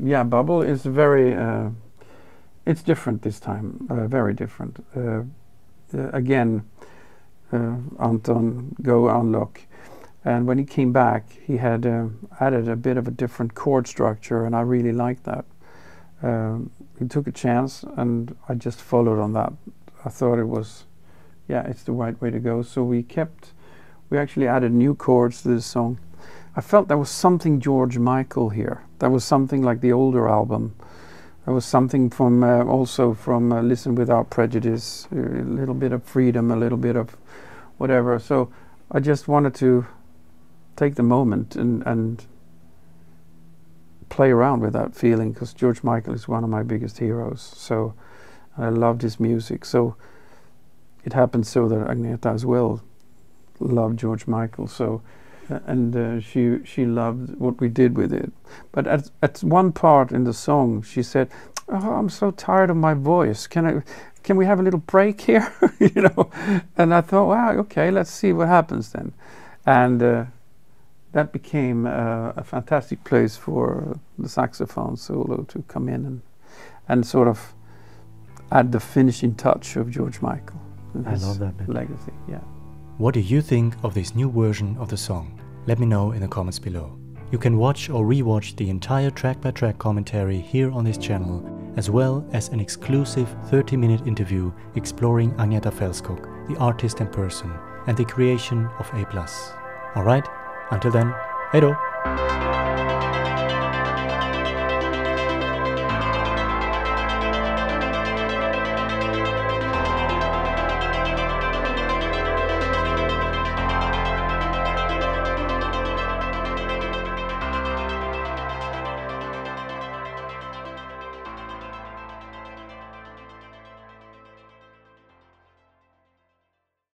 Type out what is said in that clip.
yeah, bubble is very, it's different this time, very different. Again, Anton, go unlock. And when he came back, he had added a bit of a different chord structure, and I really liked that. He took a chance, and I just followed on that. I thought it was, yeah, it's the right way to go. So we actually added new chords to this song. I felt there was something George Michael here. There was something like the older album. There was something from also from Listen Without Prejudice, a little bit of Freedom, a little bit of whatever. So I just wanted to take the moment and play around with that feeling, because George Michael is one of my biggest heroes. So I loved his music. So it happened so that Agnetha as well loved George Michael. So she loved what we did with it. But at one part in the song, she said, "Oh, I'm so tired of my voice. Can we have a little break here?" You know, and I thought, wow, okay, let's see what happens then. And that became a fantastic place for the saxophone solo to come in and sort of add the finishing touch of George Michael. And I love that bit. Legacy, yeah. What do you think of this new version of the song? Let me know in the comments below. You can watch or rewatch the entire track-by-track commentary here on this channel, as well as an exclusive 30-minute interview exploring Agnetha Fältskog, the artist in person, and the creation of A+. Alright, until then, hej då!